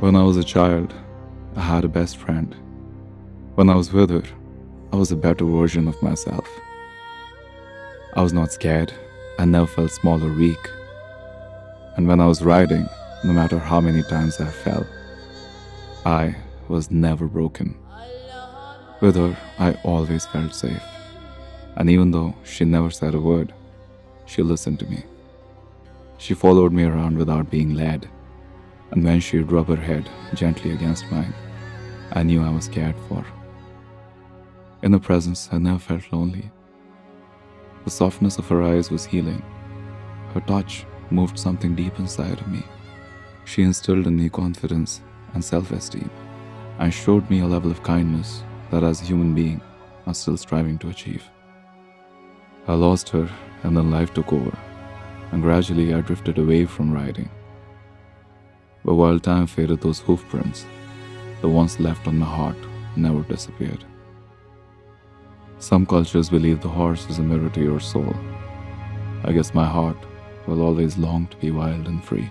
When I was a child, I had a best friend. When I was with her, I was a better version of myself. I was not scared. I never felt small or weak. And when I was riding, no matter how many times I fell, I was never broken. With her, I always felt safe. And even though she never said a word, she listened to me. She followed me around without being led. And when she'd rub her head gently against mine, I knew I was cared for. In her presence, I never felt lonely. The softness of her eyes was healing. Her touch moved something deep inside of me. She instilled in me confidence and self-esteem, and showed me a level of kindness that as a human being, I was still striving to achieve. I lost her, and then life took over, and gradually I drifted away from riding. But while time faded those hoof prints, the ones left on my heart never disappeared. Some cultures believe the horse is a mirror to your soul. I guess my heart will always long to be wild and free.